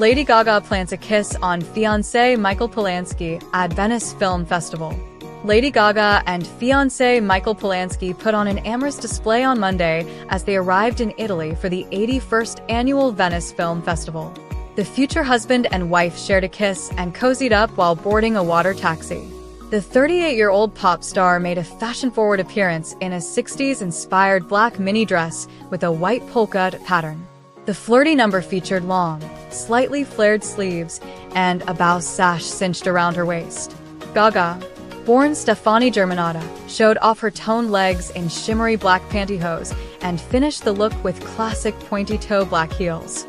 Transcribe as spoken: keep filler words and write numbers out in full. Lady Gaga plants a kiss on fiancé Michael Polansky at Venice Film Festival. Lady Gaga and fiancé Michael Polansky put on an amorous display on Monday as they arrived in Italy for the eighty-first annual Venice Film Festival. The future husband and wife shared a kiss and cozied up while boarding a water taxi. The thirty-eight-year-old pop star made a fashion-forward appearance in a sixties-inspired black mini dress with a white polka pattern. The flirty number featured long, slightly flared sleeves and a bow sash cinched around her waist. Gaga, born Stefani Germanotta, showed off her toned legs in shimmery black pantyhose and finished the look with classic pointy-toe black heels.